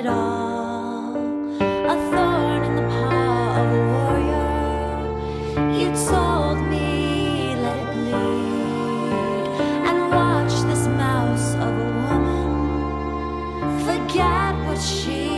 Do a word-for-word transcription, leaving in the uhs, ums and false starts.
it all, a thorn in the paw of a warrior. You'd sold me, let it bleed, and watch this mouse of a woman forget what she